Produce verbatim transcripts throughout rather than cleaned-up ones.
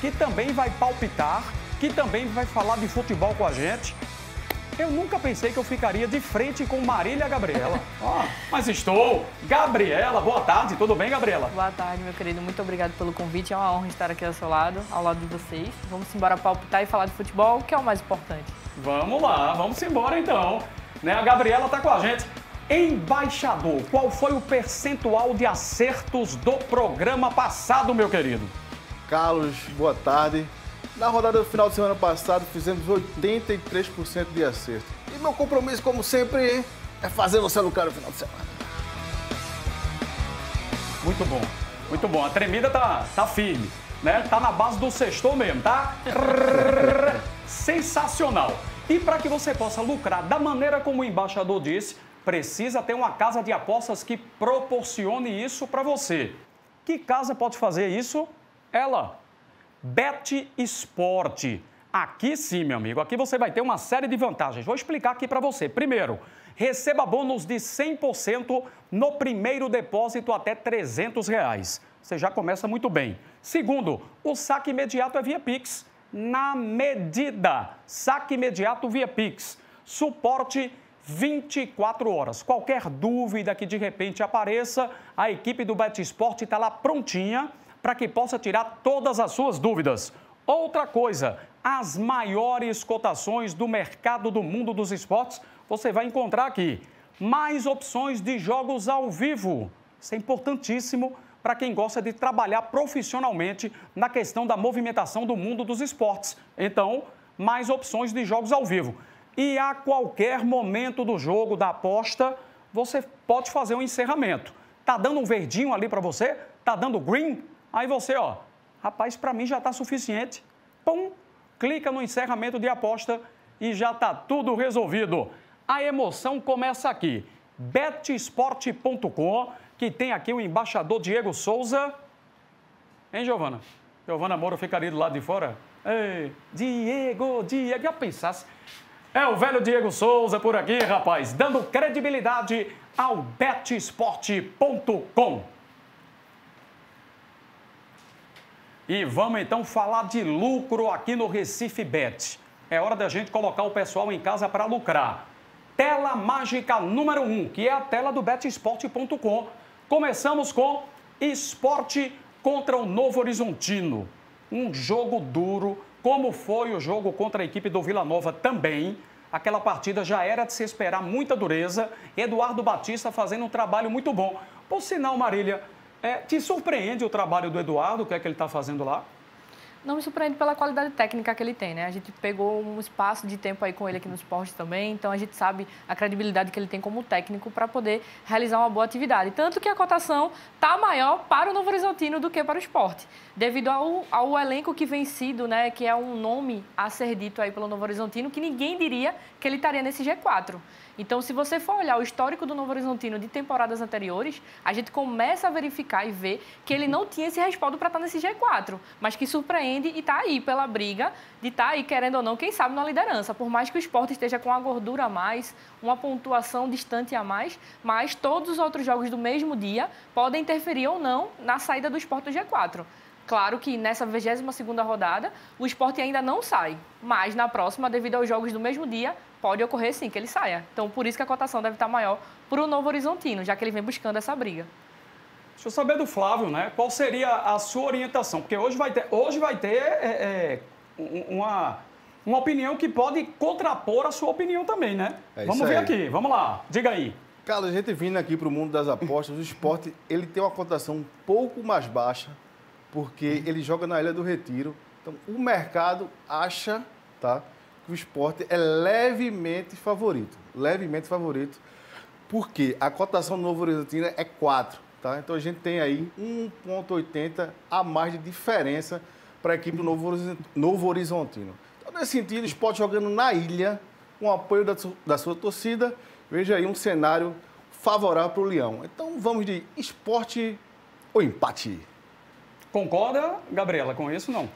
que também vai palpitar, que também vai falar de futebol com a gente. Eu nunca pensei que eu ficaria de frente com Marília e Gabriela. Ah, mas estou. Gabriela, boa tarde. Tudo bem, Gabriela? Boa tarde, meu querido. Muito obrigado pelo convite. É uma honra estar aqui ao seu lado, ao lado de vocês. Vamos embora palpitar e falar de futebol, que é o mais importante. Vamos lá, vamos embora então. Né? A Gabriela está com a gente. Embaixador, qual foi o percentual de acertos do programa passado, meu querido? Carlos, boa tarde. Na rodada do final de semana passado, fizemos oitenta e três por cento de acerto. E meu compromisso, como sempre, é fazer você lucrar no final de semana. Muito bom, muito bom. A tremida tá, tá firme, né? Tá na base do sextou mesmo, tá? Sensacional. E para que você possa lucrar da maneira como o embaixador disse, precisa ter uma casa de apostas que proporcione isso para você. Que casa pode fazer isso? Ela. BetSport. Aqui sim, meu amigo, aqui você vai ter uma série de vantagens. Vou explicar aqui para você. Primeiro, receba bônus de cem por cento no primeiro depósito até trezentos reais. Você já começa muito bem. Segundo, o saque imediato é via Pix. Na medida, saque imediato via Pix. Suporte vinte e quatro horas. Qualquer dúvida que de repente apareça, a equipe do BetSport está lá prontinha para que possa tirar todas as suas dúvidas. Outra coisa, as maiores cotações do mercado do mundo dos esportes, você vai encontrar aqui. Mais opções de jogos ao vivo. Isso é importantíssimo para quem gosta de trabalhar profissionalmente na questão da movimentação do mundo dos esportes. Então, mais opções de jogos ao vivo. E a qualquer momento do jogo, da aposta, você pode fazer um encerramento. Tá dando um verdinho ali para você? Tá dando green? Aí você, ó, rapaz, para mim já tá suficiente. Pum, clica no encerramento de aposta e já tá tudo resolvido. A emoção começa aqui. bet sport ponto com, que tem aqui o embaixador Diego Souza. Hein, Giovana? Giovana Moura ficaria do lado de fora? Ei, Diego, Diego, já pensasse. É o velho Diego Souza por aqui, rapaz, dando credibilidade ao bet sport ponto com. E vamos então falar de lucro aqui no Recife Bet. É hora da gente colocar o pessoal em casa para lucrar. Tela mágica número um, que é a tela do bet sport ponto com. Começamos com Esporte contra o Novorizontino. Um jogo duro, como foi o jogo contra a equipe do Vila Nova também. Aquela partida já era de se esperar muita dureza. Eduardo Batista fazendo um trabalho muito bom. Por sinal, Marília, É, te surpreende o trabalho do Eduardo, o que é que ele está fazendo lá? Não me surpreende pela qualidade técnica que ele tem, né? A gente pegou um espaço de tempo aí com ele aqui no esporte também, então a gente sabe a credibilidade que ele tem como técnico para poder realizar uma boa atividade. Tanto que a cotação está maior para o Novorizontino do que para o esporte, devido ao, ao elenco que vem sido, né? Que é um nome a ser dito aí pelo Novorizontino, que ninguém diria que ele estaria nesse G quatro. Então, se você for olhar o histórico do Novorizontino de temporadas anteriores, a gente começa a verificar e ver que ele não tinha esse respaldo para estar nesse G quatro, mas que surpreende e está aí pela briga de estar aí, querendo ou não, quem sabe, na liderança. Por mais que o esporte esteja com uma gordura a mais, uma pontuação distante a mais, mas todos os outros jogos do mesmo dia podem interferir ou não na saída do esporte do G quatro. Claro que nessa vigésima segunda rodada o esporte ainda não sai, mas na próxima, devido aos jogos do mesmo dia, pode ocorrer sim que ele saia. Então, por isso que a cotação deve estar maior para o Novorizontino, já que ele vem buscando essa briga. Deixa eu saber do Flávio, né? Qual seria a sua orientação? Porque hoje vai ter, hoje vai ter é, é, uma, uma opinião que pode contrapor a sua opinião também, né? É isso, vamos ver aí. Aqui, vamos lá, diga aí. Carlos, a gente vindo aqui para o mundo das apostas, o esporte ele tem uma cotação um pouco mais baixa, porque ele joga na Ilha do Retiro. Então, o mercado acha, tá, que o esporte é levemente favorito. Levemente favorito, porque a cotação do Novorizontino é quatro, tá? Então, a gente tem aí um vírgula oitenta a mais de diferença para a equipe do Novorizontino. Então, nesse sentido, o esporte jogando na ilha, com o apoio da, da sua torcida, veja aí um cenário favorável para o Leão. Então, vamos de esporte ou empate. Concorda, Gabriela, com isso, não?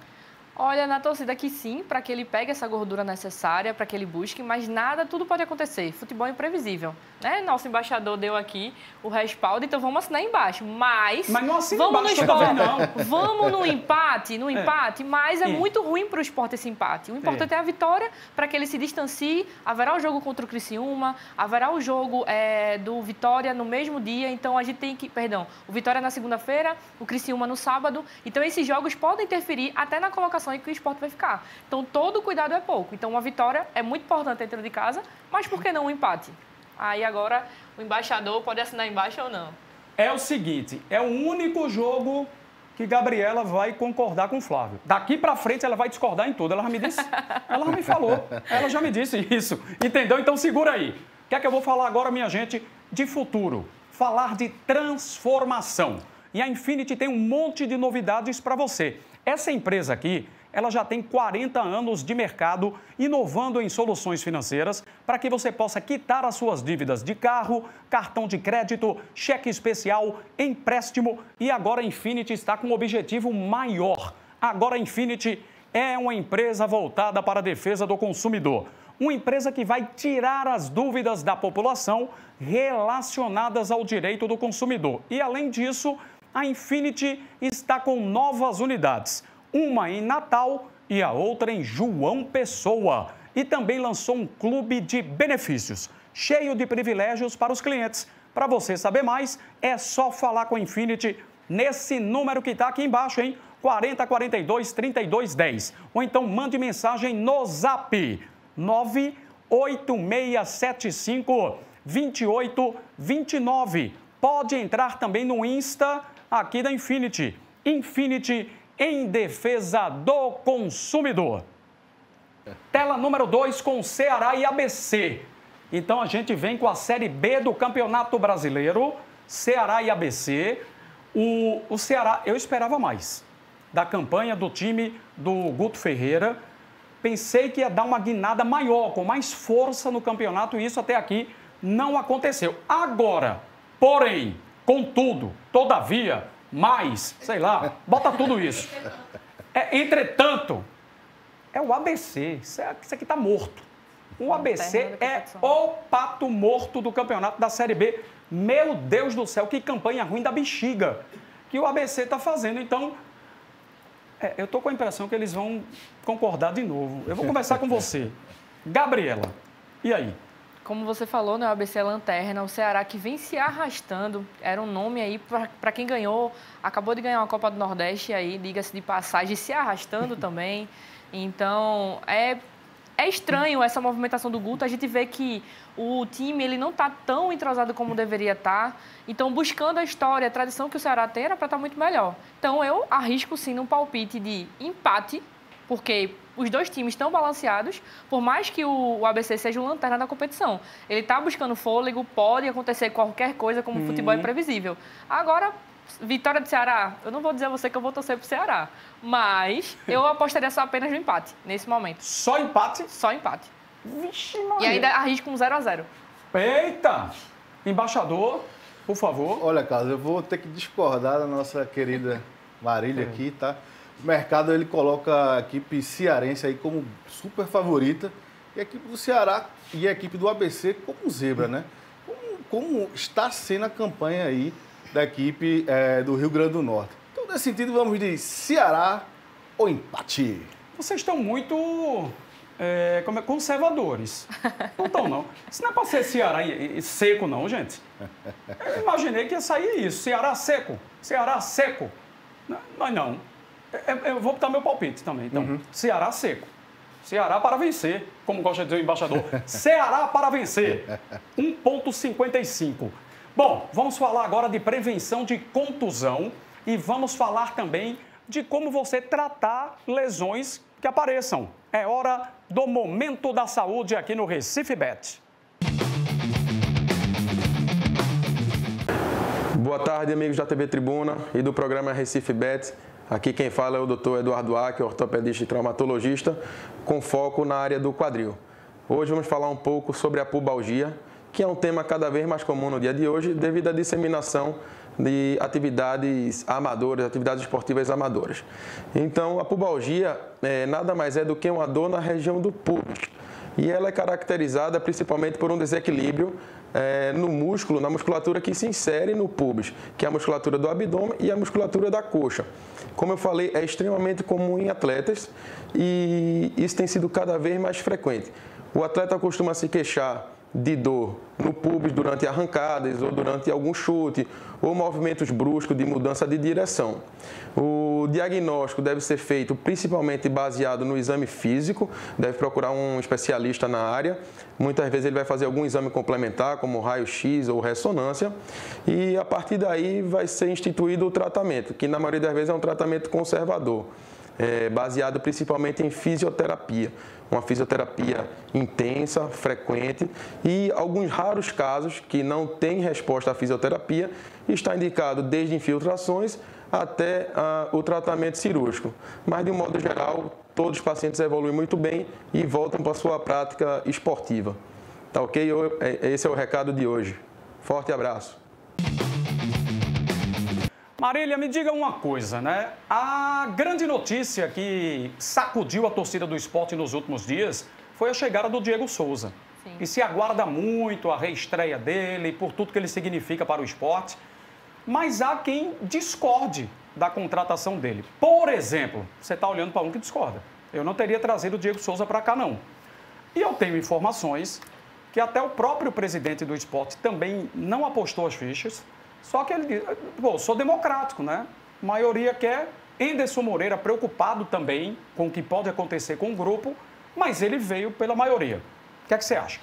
Olha, na torcida que sim, para que ele pegue essa gordura necessária, para que ele busque, mas nada, tudo pode acontecer. Futebol é imprevisível, né? Nosso embaixador deu aqui o respaldo, então vamos assinar embaixo, mas... Mas não assina vamos embaixo, no esporte, não. Vamos no empate, no empate, é. mas é, é muito ruim para o esporte esse empate. O importante é, é a vitória, para que ele se distancie, haverá o jogo contra o Criciúma, haverá o jogo é, do Vitória no mesmo dia, então a gente tem que... Perdão, o Vitória na segunda-feira, o Criciúma no sábado, então esses jogos podem interferir até na colocação e que o esporte vai ficar. Então, todo cuidado é pouco. Então, uma vitória é muito importante dentro de casa, mas por que não um empate? Aí, agora, o embaixador pode assinar embaixo ou não. É o seguinte, é o único jogo que Gabriela vai concordar com o Flávio. Daqui pra frente, ela vai discordar em tudo. Ela já me disse, ela já me falou, ela já me disse isso. Entendeu? Então, segura aí. O que é que eu vou falar agora, minha gente, de futuro? Falar de transformação. E a Infinity tem um monte de novidades para você. Essa empresa aqui, ela já tem quarenta anos de mercado inovando em soluções financeiras para que você possa quitar as suas dívidas de carro, cartão de crédito, cheque especial, empréstimo. E agora a Infinity está com um objetivo maior. Agora a Infinity é uma empresa voltada para a defesa do consumidor. Uma empresa que vai tirar as dúvidas da população relacionadas ao direito do consumidor. E além disso... A Infinity está com novas unidades, uma em Natal e a outra em João Pessoa. E também lançou um clube de benefícios, cheio de privilégios para os clientes. Para você saber mais, é só falar com a Infinity nesse número que está aqui embaixo, hein? quarenta, quarenta e dois, trinta e dois, dez. Ou então mande mensagem no Zap nove oito seis sete cinco, dois oito dois nove. Pode entrar também no Insta... aqui da Infinity. Infinity em defesa do consumidor. Tela número dois com Ceará e A B C. Então a gente vem com a Série B do Campeonato Brasileiro, Ceará e A B C. O, o Ceará, eu esperava mais da campanha do time do Guto Ferreira. Pensei que ia dar uma guinada maior, com mais força no campeonato, e isso até aqui não aconteceu. Agora, porém... Contudo, todavia, mais, sei lá, bota tudo isso. É, entretanto, é o A B C, isso aqui está morto. O A B C é o pato morto do campeonato da Série B. Meu Deus do céu, que campanha ruim da bexiga que o A B C está fazendo. Então, é, eu estou com a impressão que eles vão concordar de novo. Eu vou conversar com você. Gabriela, e aí? Como você falou, né, o A B C é lanterna, o Ceará que vem se arrastando, era um nome aí para quem ganhou, acabou de ganhar uma Copa do Nordeste aí, diga-se de passagem, se arrastando também. Então, é, é estranho essa movimentação do Guto, a gente vê que o time ele não está tão entrosado como deveria estar, então buscando a história, a tradição que o Ceará tem era para estar muito melhor. Então, eu arrisco sim num palpite de empate, porque... Os dois times estão balanceados, por mais que o A B C seja o lanterna da competição. Ele está buscando fôlego, pode acontecer qualquer coisa, como hum. futebol é imprevisível. Agora, vitória do Ceará, eu não vou dizer a você que eu vou torcer para o Ceará, mas eu apostaria só apenas no empate, nesse momento. Só empate? Só empate. Vixe, Maria. E ainda arrisco um zero a zero. Eita! Embaixador, por favor. Olha, Carlos, eu vou ter que discordar da nossa querida Marília aqui, tá? O mercado ele coloca a equipe cearense aí como super favorita e a equipe do Ceará e a equipe do A B C como zebra, né? Como, como está sendo a campanha aí da equipe é, do Rio Grande do Norte. Então, nesse sentido, vamos de Ceará ou empate. Vocês estão muito é, como é, conservadores. Não estão, não. Isso não é para ser Ceará e, e seco, não, gente. Eu imaginei que ia sair isso. Ceará seco. Ceará seco. Mas não. Eu vou botar meu palpite também, então. Uhum. Ceará seco. Ceará para vencer, como gosta de dizer o embaixador. Ceará para vencer. um vírgula cinquenta e cinco. Bom, vamos falar agora de prevenção de contusão e vamos falar também de como você tratar lesões que apareçam. É hora do Momento da Saúde aqui no Recife Bet. Boa tarde, amigos da T V Tribuna e do programa Recife Bet. Aqui quem fala é o doutor Eduardo Aque, ortopedista e traumatologista, com foco na área do quadril. Hoje vamos falar um pouco sobre a pubalgia, que é um tema cada vez mais comum no dia de hoje, devido à disseminação de atividades amadoras, atividades esportivas amadoras. Então, a pubalgia é, nada mais é do que uma dor na região do pulso. E ela é caracterizada principalmente por um desequilíbrio é, no músculo, na musculatura que se insere no pubis, que é a musculatura do abdômen e a musculatura da coxa. Como eu falei, é extremamente comum em atletas e isso tem sido cada vez mais frequente. O atleta costuma se queixar de dor no pubis durante arrancadas ou durante algum chute ou movimentos bruscos de mudança de direção. O diagnóstico deve ser feito principalmente baseado no exame físico, deve procurar um especialista na área. Muitas vezes ele vai fazer algum exame complementar, como raio-x ou ressonância, e a partir daí vai ser instituído o tratamento, que na maioria das vezes é um tratamento conservador. É, baseado principalmente em fisioterapia, uma fisioterapia intensa, frequente, e alguns raros casos que não têm resposta à fisioterapia, está indicado desde infiltrações até ah, o tratamento cirúrgico. Mas, de um modo geral, todos os pacientes evoluem muito bem e voltam para a sua prática esportiva. Tá ok? Eu, esse é o recado de hoje. Forte abraço! Marília, me diga uma coisa, né? A grande notícia que sacudiu a torcida do Esporte nos últimos dias foi a chegada do Diego Souza. Sim. E se aguarda muito a reestreia dele, por tudo que ele significa para o esporte. Mas há quem discorde da contratação dele. Por exemplo, você está olhando para um que discorda. Eu não teria trazido o Diego Souza para cá, não. E eu tenho informações que até o próprio presidente do Esporte também não apostou as fichas. Só que ele diz, pô, sou democrático, né? A maioria quer. Henderson Moreira preocupado também com o que pode acontecer com o grupo, mas ele veio pela maioria. O que é que você acha?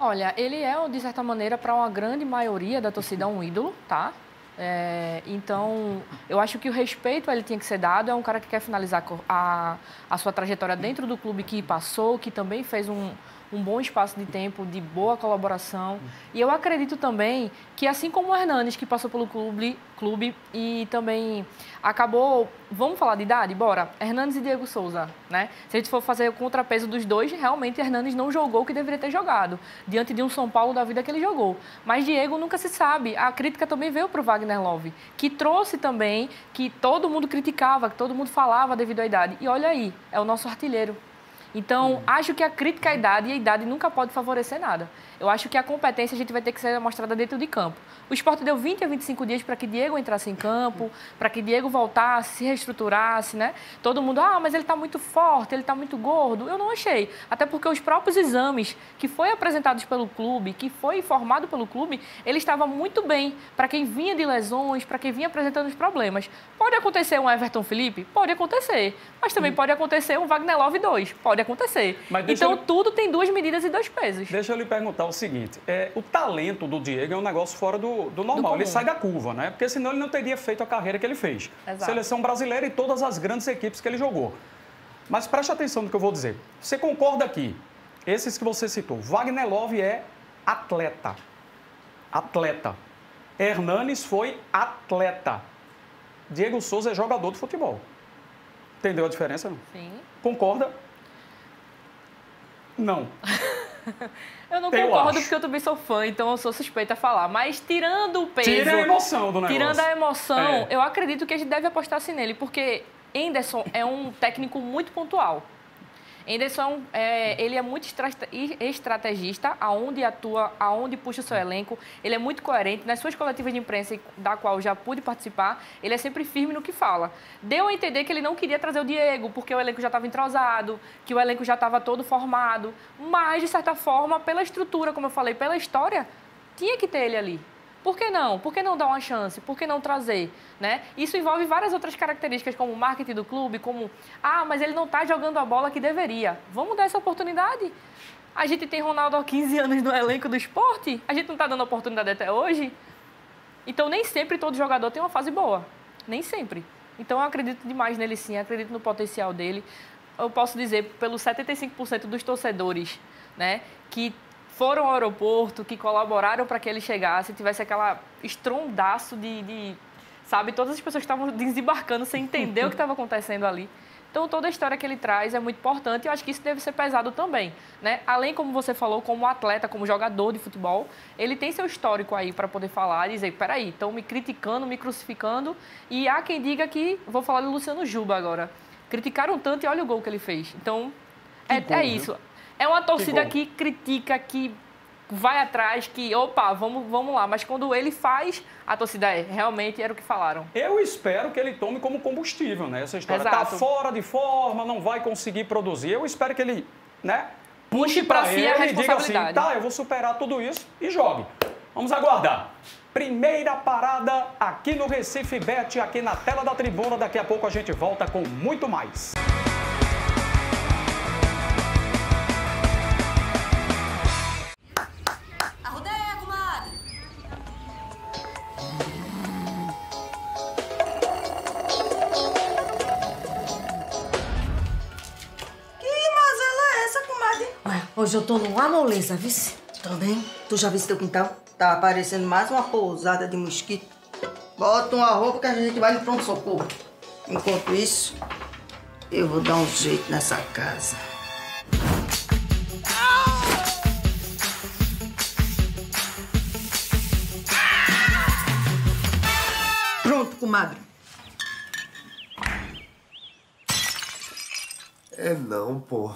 Olha, ele é, de certa maneira, para uma grande maioria da torcida, um ídolo, tá? É, então, eu acho que o respeito a ele tinha que ser dado. É um cara que quer finalizar a, a sua trajetória dentro do clube que passou, que também fez um... um bom espaço de tempo, de boa colaboração. E eu acredito também que, assim como o Hernandes, que passou pelo clube, clube e também acabou... Vamos falar de idade? Bora. Hernandes e Diego Souza, né? Se a gente for fazer o contrapeso dos dois, realmente Hernandes não jogou o que deveria ter jogado, diante de um São Paulo da vida que ele jogou. Mas Diego nunca se sabe. A crítica também veio para o Wagner Love, que trouxe também, que todo mundo criticava, que todo mundo falava devido à idade. E olha aí, é o nosso artilheiro. Então, hum. acho que a crítica à idade, e a idade nunca pode favorecer nada. Eu acho que a competência a gente vai ter que ser demonstrada dentro de campo. O Esporte deu vinte a vinte e cinco dias para que Diego entrasse em campo, para que Diego voltasse, se reestruturasse, né? Todo mundo, ah, mas ele está muito forte, ele está muito gordo. Eu não achei. Até porque os próprios exames que foram apresentados pelo clube, que foi informado pelo clube, ele estava muito bem para quem vinha de lesões, para quem vinha apresentando os problemas. Pode acontecer um Everton Felipe? Pode acontecer. Mas também hum. pode acontecer um Wagner Love dois. Pode acontecer. Então, eu... tudo tem duas medidas e dois pesos. Deixa eu lhe perguntar o seguinte, é, o talento do Diego é um negócio fora do, do normal, do ele sai da curva, né? Porque senão ele não teria feito a carreira que ele fez. Exato. Seleção brasileira e todas as grandes equipes que ele jogou. Mas preste atenção no que eu vou dizer. Você concorda aqui, esses que você citou, Wagner Love é atleta. Atleta. Hernanes foi atleta. Diego Souza é jogador de futebol. Entendeu a diferença? Não? Sim. Concorda? Não. Eu não eu concordo, acho. Porque eu também sou fã, então eu sou suspeita a falar. Mas tirando o peso... Tira a emoção do negócio. Tirando a emoção, é. eu acredito que a gente deve apostar assim nele, porque Henderson é um técnico muito pontual. Henderson, é, ele é muito estrategista, aonde atua, aonde puxa o seu elenco. Ele é muito coerente. Nas suas coletivas de imprensa, da qual eu já pude participar, ele é sempre firme no que fala. Deu a entender que ele não queria trazer o Diego, porque o elenco já estava entrosado, que o elenco já estava todo formado. Mas, de certa forma, pela estrutura, como eu falei, pela história, tinha que ter ele ali. Por que não? Por que não dar uma chance? Por que não trazer? Né? Isso envolve várias outras características, como o marketing do clube, como... Ah, mas ele não está jogando a bola que deveria. Vamos dar essa oportunidade? A gente tem Ronaldo há quinze anos no elenco do Esporte? A gente não está dando oportunidade até hoje? Então, nem sempre todo jogador tem uma fase boa. Nem sempre. Então, eu acredito demais nele, sim. Eu acredito no potencial dele. Eu posso dizer, pelos setenta e cinco por cento dos torcedores, né, que... foram ao aeroporto, que colaboraram para que ele chegasse, tivesse aquela estrondaço de, de... Sabe, todas as pessoas estavam desembarcando sem entender o que estava acontecendo ali. Então, toda a história que ele traz é muito importante e eu acho que isso deve ser pesado também, né? Além, como você falou, como atleta, como jogador de futebol, ele tem seu histórico aí para poder falar e dizer, peraí, estão me criticando, me crucificando. E há quem diga que, vou falar de Luciano Juba agora, criticaram tanto e olha o gol que ele fez. Então, é, gol, é isso. Viu? É uma torcida que, que critica, que vai atrás, que, opa, vamos, vamos lá. Mas quando ele faz, a torcida é, realmente era o que falaram. Eu espero que ele tome como combustível, né? Essa história está fora de forma, não vai conseguir produzir. Eu espero que ele, né, puxe para si a responsabilidade. E diga assim, tá, eu vou superar tudo isso e jogue. Vamos aguardar. Primeira parada aqui no Recife Bet, aqui na tela da tribuna. Daqui a pouco a gente volta com muito mais. Hoje eu tô numa moleza, vice. Também? Tu já viste teu quintal? Tá aparecendo mais uma pousada de mosquito. Bota uma roupa que a gente vai no pronto-socorro. Enquanto isso, eu vou dar um jeito nessa casa. Pronto, comadre. É não, pô.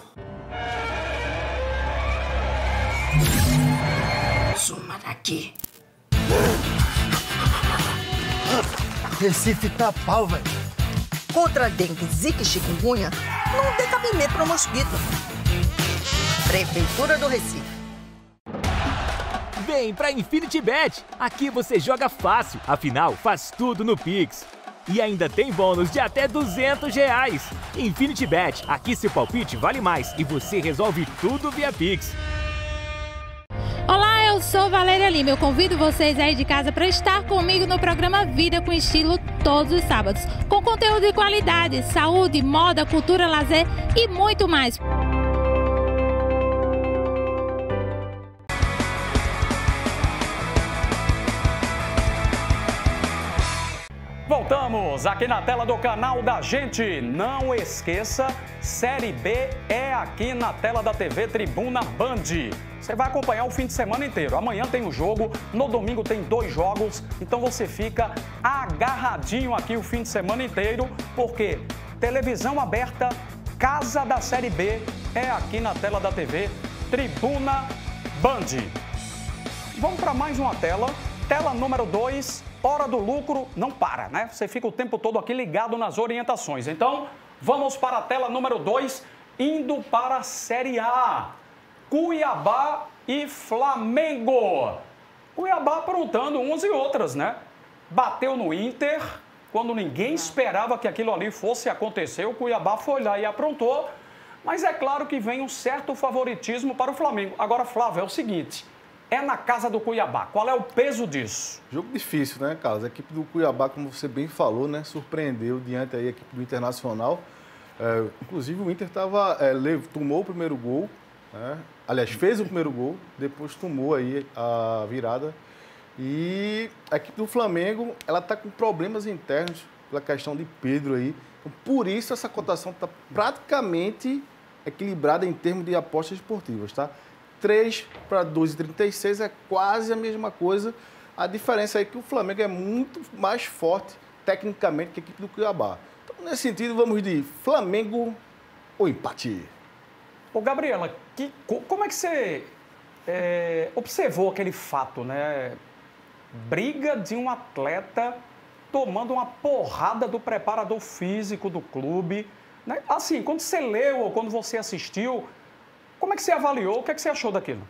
Suma daqui. Recife tá pau, velho. Contra dengue, zika e chikungunya, não tem cabimento para mosquito. Prefeitura do Recife. Vem pra Infinity Bet. Aqui você joga fácil, afinal faz tudo no Pix. E ainda tem bônus de até duzentos reais. Infinity Bet. Aqui seu palpite vale mais e você resolve tudo via Pix. Olá, eu sou Valéria Lima. Eu convido vocês aí de casa para estar comigo no programa Vida com Estilo todos os sábados. Com conteúdo de qualidade, saúde, moda, cultura, lazer e muito mais. Voltamos aqui na tela do canal da gente. Não esqueça, Série B é aqui na tela da T V Tribuna Band. Você vai acompanhar o fim de semana inteiro. Amanhã tem um jogo, no domingo tem dois jogos. Então você fica agarradinho aqui o fim de semana inteiro, porque televisão aberta, casa da Série B, é aqui na tela da T V Tribuna Band. Vamos para mais uma tela. Tela número dois. Hora do lucro não para, né? Você fica o tempo todo aqui ligado nas orientações. Então, vamos para a tela número dois, indo para a Série A. Cuiabá e Flamengo. Cuiabá aprontando uns e outras, né? Bateu no Inter, quando ninguém esperava que aquilo ali fosse acontecer. O Cuiabá foi lá e aprontou. Mas é claro que vem um certo favoritismo para o Flamengo. Agora, Flávio, é o seguinte... É na casa do Cuiabá. Qual é o peso disso? Jogo difícil, né, Carlos? A equipe do Cuiabá, como você bem falou, né, surpreendeu diante aí a equipe do Internacional. É, inclusive, o Inter tava, é, tomou o primeiro gol, né? Aliás, fez o primeiro gol, depois tomou aí a virada. E a equipe do Flamengo, ela está com problemas internos pela questão de Pedro aí. Então, por isso, essa cotação está praticamente equilibrada em termos de apostas esportivas, tá? três para dois e trinta e seis é quase a mesma coisa. A diferença é que o Flamengo é muito mais forte tecnicamente que a equipe do Cuiabá. Então, nesse sentido, vamos de Flamengo ou empate. Ô, Gabriela, que, como é que você é, observou aquele fato, né? Briga de um atleta tomando uma porrada do preparador físico do clube, né? Assim, quando você leu ou quando você assistiu... Como é que você avaliou? O que é que você achou daquilo?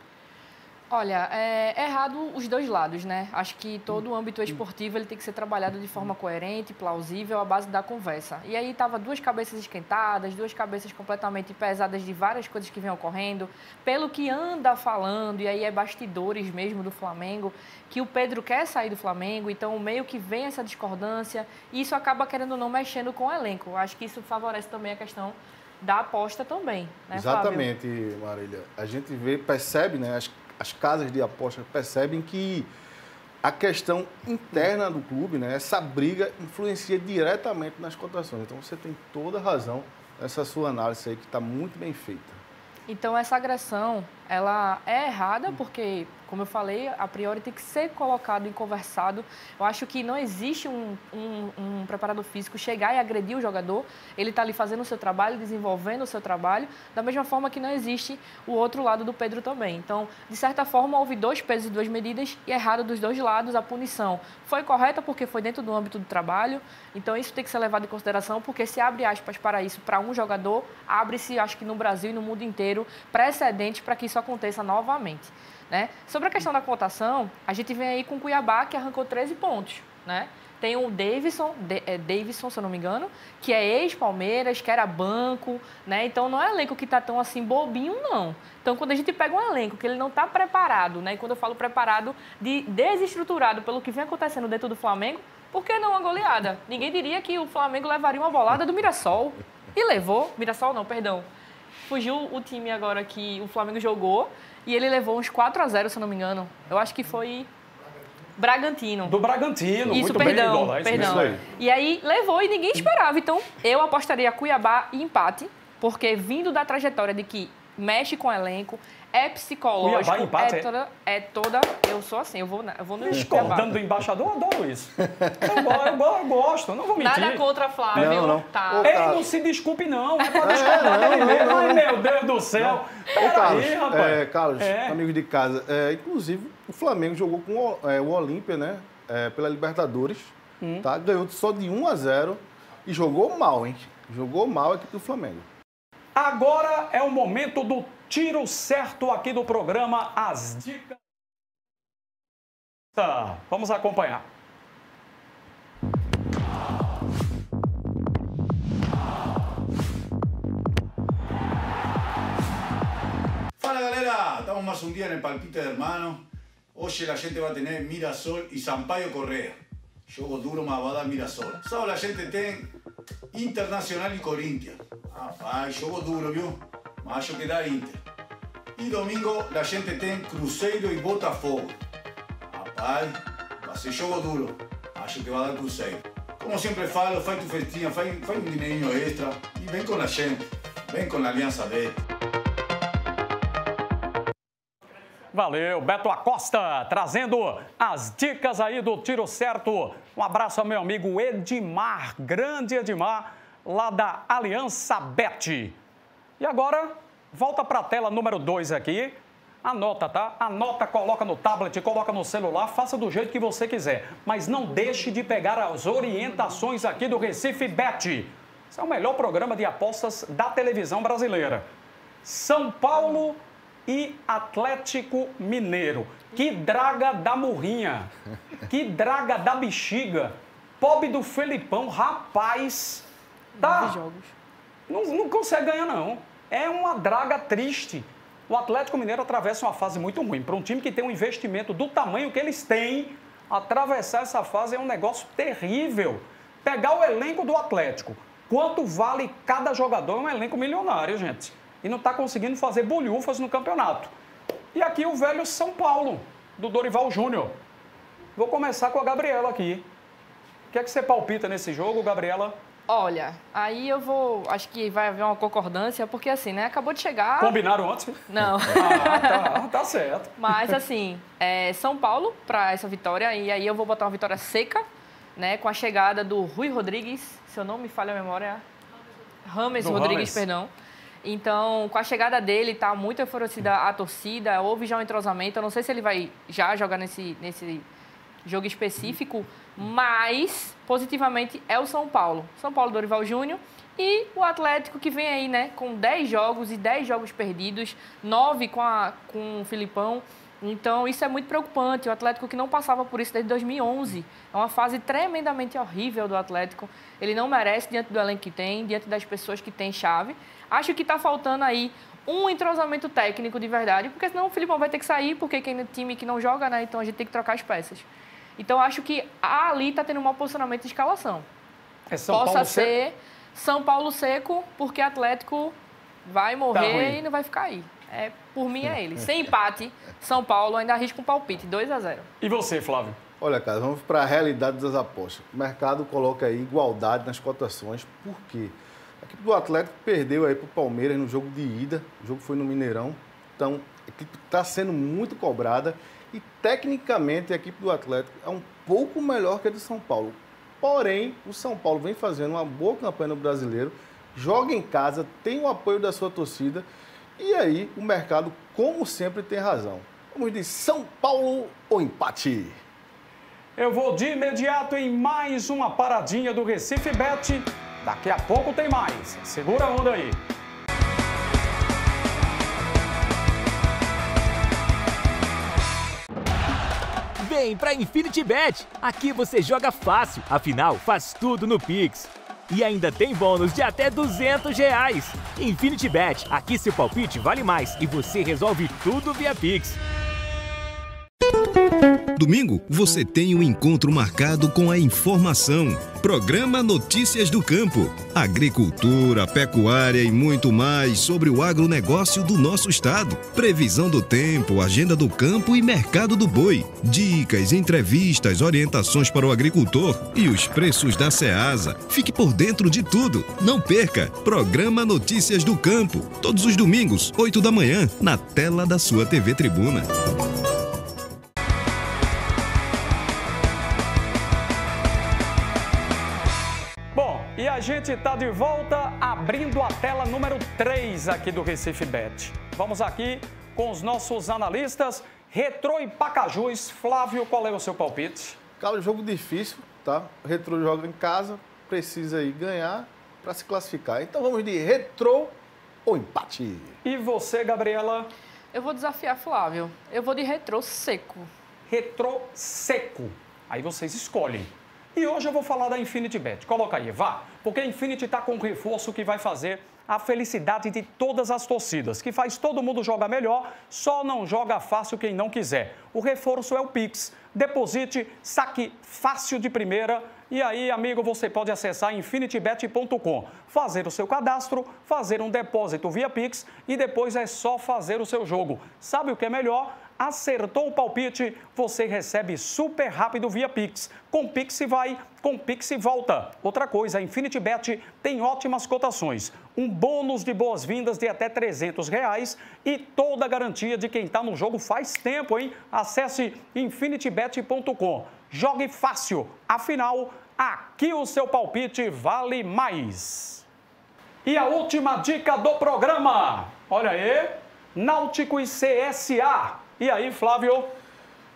Olha, é errado os dois lados, né? Acho que todo o âmbito esportivo ele tem que ser trabalhado de forma coerente, plausível, à base da conversa. E aí tava duas cabeças esquentadas, duas cabeças completamente pesadas de várias coisas que vêm ocorrendo, pelo que anda falando, e aí é bastidores mesmo do Flamengo, que o Pedro quer sair do Flamengo, então meio que vem essa discordância, e isso acaba querendo ou não mexendo com o elenco. Acho que isso favorece também a questão da aposta também, né, exatamente, Fábio? Marília. A gente vê, percebe, né, as, as casas de aposta percebem que a questão interna do clube, né, essa briga influencia diretamente nas cotações. Então, você tem toda a razão essa sua análise aí, que está muito bem feita. Então, essa agressão, ela é errada porque, como eu falei, a priori tem que ser colocado e conversado. Eu acho que não existe um, um, um preparador físico chegar e agredir o jogador. Ele está ali fazendo o seu trabalho, desenvolvendo o seu trabalho, da mesma forma que não existe o outro lado do Pedro também. Então, de certa forma, houve dois pesos e duas medidas e errado dos dois lados. A punição foi correta porque foi dentro do âmbito do trabalho. Então, isso tem que ser levado em consideração porque se abre aspas para isso para um jogador, abre-se, acho que no Brasil e no mundo inteiro, precedente para que isso aconteça novamente, né? Sobre a questão da cotação, a gente vem aí com o Cuiabá, que arrancou treze pontos, né? Tem o Davidson, de, é, Davidson, se eu não me engano, que é ex-Palmeiras, que era banco, né? Então, não é elenco que está tão assim bobinho, não. Então, quando a gente pega um elenco que ele não está preparado, né? E quando eu falo preparado, de desestruturado pelo que vem acontecendo dentro do Flamengo, por que não uma goleada? Ninguém diria que o Flamengo levaria uma bolada do Mirassol. E levou. Mirassol não, perdão. Fugiu o time agora que o Flamengo jogou e ele levou uns quatro a zero, se eu não me engano. Eu acho que foi Bragantino. Do Bragantino, isso, muito perdão, bem dólar, perdão. Isso aí. E aí levou e ninguém esperava. Então, eu apostaria Cuiabá e empate, porque vindo da trajetória de que mexe com o elenco, é psicológico, Cuiabá, empate, é, toda, é toda... Eu sou assim, eu vou, eu vou no Escordando do embaixador, adoro isso. Eu, eu, eu gosto, não vou mentir. Nada contra Flávio. Não, não. Tá. Ei, não se desculpe, não. É pra desculpar é, mesmo. Ai, meu Deus do céu. Ô, Carlos, aí, rapaz. É, Carlos, é. amigo de casa, é, inclusive o Flamengo jogou com o, é, o Olímpia, né? É, pela Libertadores, hum. tá? Ganhou só de um a zero e jogou mal, hein? Jogou mal a equipe do Flamengo. Agora é o momento do tiro certo aqui do programa, as dicas. Tá, vamos acompanhar. Fala, galera! Estamos mais um dia no Palpite de Hermano. Hoje a gente vai ter Mirassol e Sampaio Correa. Jogo duro, mas vai dar Mirassol. Sábado a gente tem Internacional e Corinthians. Rapaz, jogo duro, viu? Mas acho que dá Inter. E domingo a gente tem Cruzeiro e Botafogo. Rapaz, vai ser jogo duro. Acho que vai dar Cruzeiro. Como sempre falo, faz tu festinha, faz, faz um dinheirinho extra e vem com a gente. Vem com a Aliança Bet. Valeu, Beto Acosta, trazendo as dicas aí do tiro certo. Um abraço ao meu amigo Edmar, grande Edmar, lá da Aliança Bet. E agora, volta para a tela número dois aqui. Anota, tá? Anota, coloca no tablet, coloca no celular, faça do jeito que você quiser. Mas não deixe de pegar as orientações aqui do Recife Bet. Esse é o melhor programa de apostas da televisão brasileira. São Paulo e Atlético Mineiro. Que draga da murrinha. Que draga da bexiga. Pobre do Felipão, rapaz. Tá? Não, não consegue ganhar, não. É uma draga triste. O Atlético Mineiro atravessa uma fase muito ruim. Para um time que tem um investimento do tamanho que eles têm, atravessar essa fase é um negócio terrível. Pegar o elenco do Atlético. Quanto vale cada jogador? É um elenco milionário, gente. E não está conseguindo fazer bolhufas no campeonato. E aqui o velho São Paulo, do Dorival Júnior. Vou começar com a Gabriela aqui. O que é que você palpita nesse jogo, Gabriela? Olha, aí eu vou... Acho que vai haver uma concordância, porque assim, né? Acabou de chegar... Combinaram ontem? Não. Ah, tá, tá certo. Mas assim, é São Paulo para essa vitória. E aí eu vou botar uma vitória seca, né? Com a chegada do Rui Rodrigues. Se eu não me falha a memória... James do Rodrigues, James. perdão. Então, com a chegada dele, tá muito enfurecida a torcida. Houve já um entrosamento. Eu não sei se ele vai já jogar nesse, nesse jogo específico, mas, positivamente, é o São Paulo. São Paulo, Dorival Júnior. E o Atlético, que vem aí, né, com dez jogos e dez jogos perdidos, nove com, a, com o Felipão. Então, isso é muito preocupante. O Atlético que não passava por isso desde dois mil e onze. É uma fase tremendamente horrível do Atlético. Ele não merece, diante do elenco que tem, diante das pessoas que tem chave. Acho que está faltando aí um entrosamento técnico de verdade, porque senão o Felipão vai ter que sair, porque quem é time que não joga, né? Então a gente tem que trocar as peças. Então acho que ali está tendo um mau posicionamento de escalação. É São Possa Paulo ser seco? São Paulo seco, porque Atlético vai morrer tá e não vai ficar aí. É, por mim é ele. Sem empate, São Paulo ainda arrisca um palpite, dois a zero. E você, Flávio? Olha, cara, vamos para a realidade das apostas. O mercado coloca aí igualdade nas cotações, por quê? A equipe do Atlético perdeu aí para o Palmeiras no jogo de ida. O jogo foi no Mineirão. Então, a equipe está sendo muito cobrada. E, tecnicamente, a equipe do Atlético é um pouco melhor que a de São Paulo. Porém, o São Paulo vem fazendo uma boa campanha no Brasileiro. Joga em casa, tem o apoio da sua torcida. E aí, o mercado, como sempre, tem razão. Vamos de São Paulo ou empate? Eu vou de imediato em mais uma paradinha do Recife Bet. Daqui a pouco tem mais. Segura a onda aí. Vem pra Infinity Bet. Aqui você joga fácil, afinal faz tudo no Pix. E ainda tem bônus de até duzentos reais. Infinity Bet. Aqui seu palpite vale mais e você resolve tudo via Pix. Domingo, você tem um encontro marcado com a informação. Programa Notícias do Campo. Agricultura, pecuária e muito mais sobre o agronegócio do nosso estado. Previsão do tempo, agenda do campo e mercado do boi. Dicas, entrevistas, orientações para o agricultor e os preços da Ceasa. Fique por dentro de tudo. Não perca. Programa Notícias do Campo. Todos os domingos, oito da manhã, na tela da sua T V Tribuna. E a gente está de volta abrindo a tela número três aqui do Recife Bet. Vamos aqui com os nossos analistas. Retro e Pacajus. Flávio, qual é o seu palpite? Cara, jogo difícil, tá? Retro joga em casa, precisa aí ganhar para se classificar. Então vamos de Retro ou empate. E você, Gabriela? Eu vou desafiar Flávio. Eu vou de Retro seco. Retro seco. Aí vocês escolhem. E hoje eu vou falar da Infinity Bet. Coloca aí, vá. Porque a Infinity está com um reforço que vai fazer a felicidade de todas as torcidas, que faz todo mundo jogar melhor, só não joga fácil quem não quiser. O reforço é o Pix. Deposite, saque fácil de primeira. E aí, amigo, você pode acessar infinity bet ponto com, fazer o seu cadastro, fazer um depósito via Pix e depois é só fazer o seu jogo. Sabe o que é melhor? Acertou o palpite, você recebe super rápido via Pix. Com Pix se vai, com Pix se volta. Outra coisa, a Infinity Bet tem ótimas cotações, um bônus de boas-vindas de até trezentos reais e toda a garantia de quem está no jogo faz tempo, hein? Acesse infinity bet ponto com. Jogue fácil, afinal, aqui o seu palpite vale mais. E a última dica do programa, olha aí, Náutico e C S A. E aí, Flávio?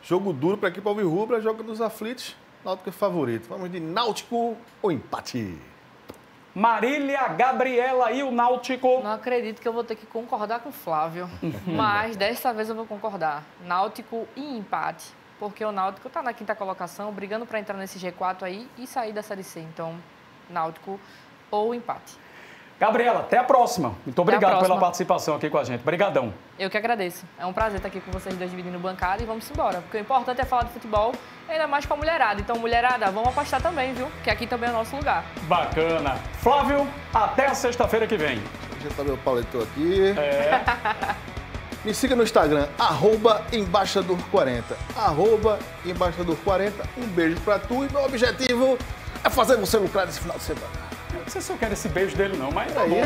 Jogo duro para a equipe alvirrubra, joga dos aflitos, Náutico é favorito. Vamos de Náutico ou empate? Marília, Gabriela e o Náutico. Não acredito que eu vou ter que concordar com o Flávio, mas dessa vez eu vou concordar. Náutico e empate. Porque o Náutico está na quinta colocação, brigando para entrar nesse G quatro aí e sair da Série C. Então, Náutico ou empate. Gabriela, até a próxima. Muito obrigado pela participação aqui com a gente. Obrigadão. Eu que agradeço. É um prazer estar aqui com vocês dois dividindo bancada e vamos embora. Porque o importante é falar de futebol, ainda mais com a mulherada. Então, mulherada, vamos apostar também, viu? Que aqui também é o nosso lugar. Bacana. Flávio, até a sexta-feira que vem. Deixa eu botar meu paletó aqui. É... Me siga no Instagram, arroba embaixador quarenta, arroba embaixador quarenta. Um beijo pra tu e meu objetivo é fazer você lucrar esse final de semana. Eu não sei se eu quero esse beijo dele não, mas tá bom.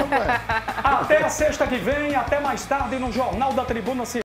Até a sexta que vem, até mais tarde no Jornal da Tribuna.